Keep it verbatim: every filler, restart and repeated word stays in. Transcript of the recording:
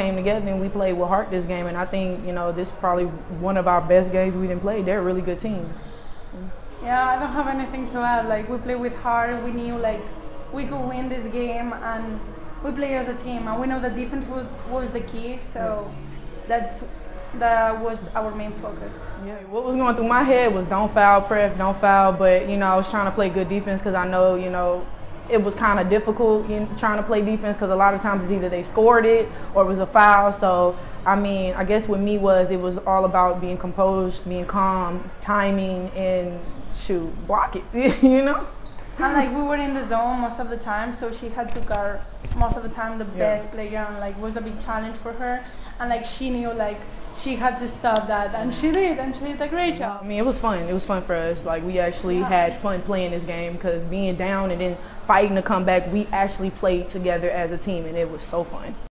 came together and we played with heart this game, and I think, you know, this is probably one of our best games we didn't play. They're a really good team. Yeah, I don't have anything to add. Like, we played with heart. We knew like we could win this game, and we play as a team, and we know that defense was, was the key, so that's that was our main focus. Yeah, what was going through my head was don't foul, Pref, don't foul, but, you know, I was trying to play good defense because I know, you know, it was kind of difficult in trying to play defense because a lot of times it's either they scored it or it was a foul. So, I mean, I guess with me was it was all about being composed, being calm, timing, and shoot, block it, you know? And, like, we were in the zone most of the time, so she had to guard most of the time the yeah. best player, and, like, was a big challenge for her. And, like, she knew, like, she had to stop that, and she did, and she did a great job. I mean, it was fun. It was fun for us. Like, we actually yeah. had fun playing this game because being down and then fighting to come back, we actually played together as a team, and it was so fun.